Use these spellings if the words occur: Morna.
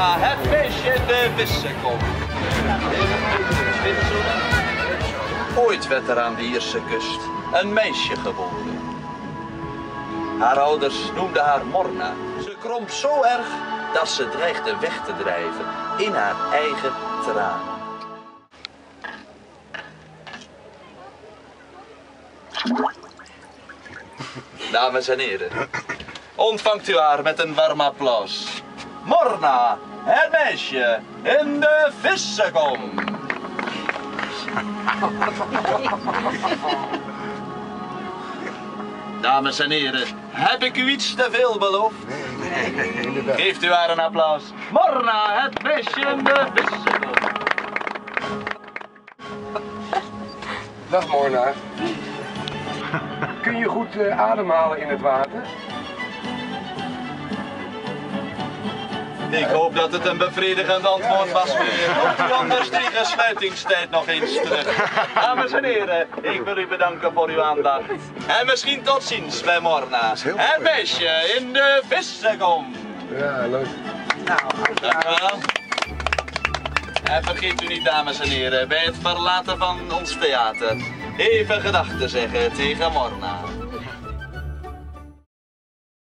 Morna, het feestje in de Wissekom. Ooit werd er aan de Ierse kust een meisje geboren. Haar ouders noemden haar Morna. Ze kromp zo erg dat ze dreigde weg te drijven in haar eigen tranen. Dames en heren, ontvangt u haar met een warm applaus. Morna, het meisje in de Vissenkom. Dames en heren, heb ik u iets te veel beloofd? Nee. Geeft u haar een applaus. Morna, het meisje in de Vissenkom. Dag Morna. Kun je goed ademhalen in het water? Ik hoop dat het een bevredigend antwoord was voor je. Komt u anders tegen sluitingstijd nog eens terug. Dames en heren, ik wil u bedanken voor uw aandacht. En misschien tot ziens bij Morna. Het meisje in de Vissenkom. Ja, leuk. Dank u wel. En vergeet u niet, dames en heren, bij het verlaten van ons theater even gedachten zeggen tegen Morna.